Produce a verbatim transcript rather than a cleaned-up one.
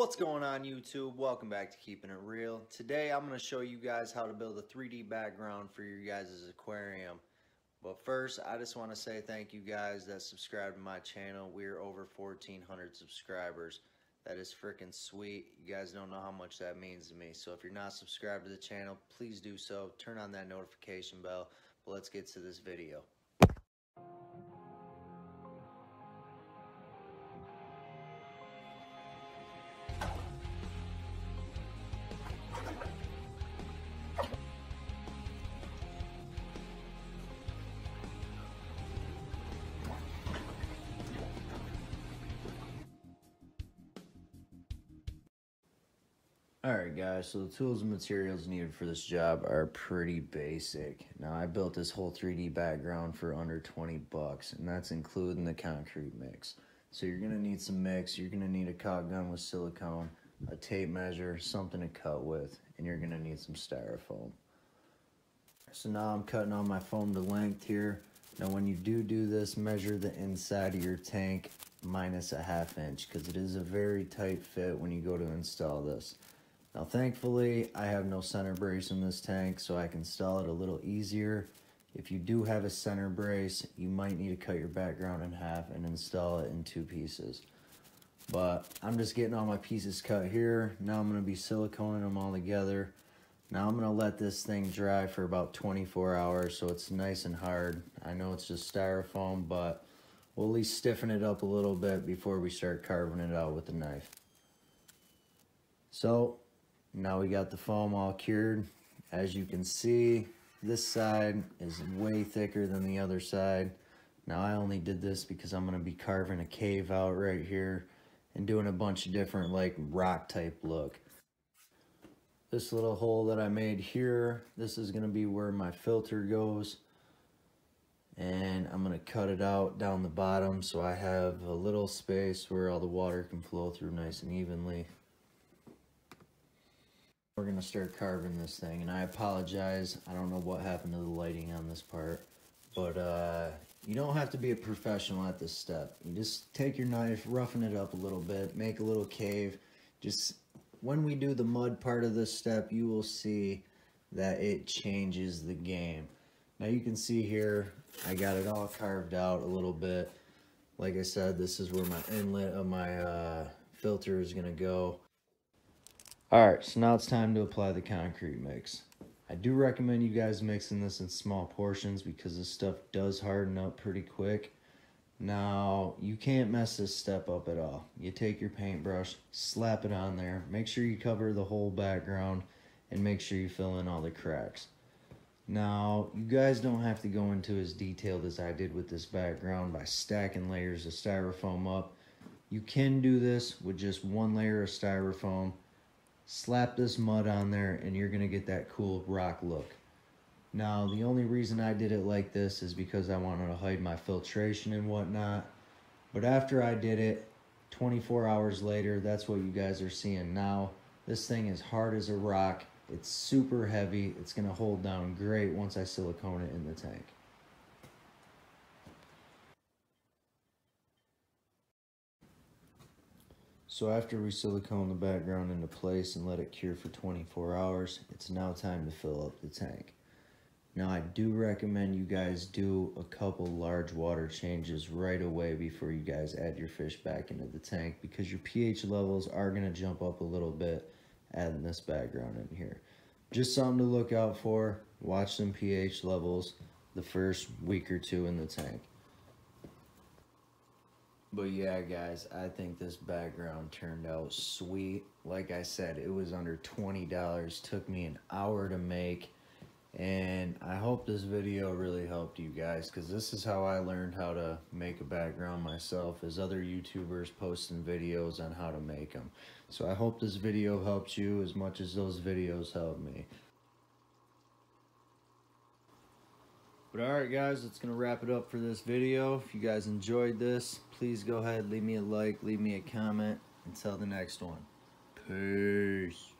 What's going on, YouTube? Welcome back to Keepin It Reel. Today I'm going to show you guys how to build a three D background for your guys' aquarium. But first, I just want to say thank you guys that subscribe to my channel. We're over fourteen hundred subscribers. That is freaking sweet. You guys don't know how much that means to me. So if you're not subscribed to the channel, please do so. Turn on that notification bell. But let's get to this video. Alright guys, so the tools and materials needed for this job are pretty basic. Now I built this whole three D background for under twenty bucks, and that's including the concrete mix. So you're going to need some mix, you're going to need a caulk gun with silicone, a tape measure, something to cut with, and you're going to need some styrofoam. So now I'm cutting on my foam to length here. Now when you do do this, measure the inside of your tank minus a half inch, because it is a very tight fit when you go to install this. Now thankfully, I have no center brace in this tank, so I can install it a little easier. If you do have a center brace, you might need to cut your background in half and install it in two pieces. But I'm just getting all my pieces cut here. Now I'm going to be siliconing them all together. Now I'm going to let this thing dry for about twenty-four hours so it's nice and hard. I know it's just styrofoam, but we'll at least stiffen it up a little bit before we start carving it out with a knife. So now we got the foam all cured. As you can see, this side is way thicker than the other side. Now I only did this because I'm going to be carving a cave out right here and doing a bunch of different like rock type look. This little hole that I made here, this is going to be where my filter goes. And I'm going to cut it out down the bottom so I have a little space where all the water can flow through nice and evenly. We're going to start carving this thing, and I apologize, I don't know what happened to the lighting on this part, but uh, you don't have to be a professional at this step. You just take your knife, roughen it up a little bit, make a little cave. Just when we do the mud part of this step, you will see that it changes the game. Now you can see here, I got it all carved out a little bit. Like I said, this is where my inlet of my uh, filter is going to go. Alright, so now it's time to apply the concrete mix. I do recommend you guys mixing this in small portions because this stuff does harden up pretty quick. Now, you can't mess this step up at all. You take your paintbrush, slap it on there, make sure you cover the whole background, and make sure you fill in all the cracks. Now, you guys don't have to go into as detailed as I did with this background by stacking layers of styrofoam up. You can do this with just one layer of styrofoam. Slap this mud on there and you're gonna get that cool rock look. Now the only reason I did it like this is because I wanted to hide my filtration and whatnot, but after I did it twenty-four hours later, that's what you guys are seeing now. This thing is hard as a rock. It's super heavy. It's gonna hold down great once I silicone it in the tank. So after we silicone the background into place and let it cure for twenty-four hours, it's now time to fill up the tank. Now I do recommend you guys do a couple large water changes right away before you guys add your fish back into the tank because your pH levels are going to jump up a little bit adding this background in here. Just something to look out for. Watch some pH levels the first week or two in the tank. But yeah guys, I think this background turned out sweet. Like I said, it was under twenty dollars, took me an hour to make, and I hope this video really helped you guys because this is how I learned how to make a background myself, as other YouTubers posting videos on how to make them. So I hope this video helped you as much as those videos helped me. But alright guys, that's going to wrap it up for this video. If you guys enjoyed this, please go ahead, leave me a like, leave me a comment. Until the next one. Peace.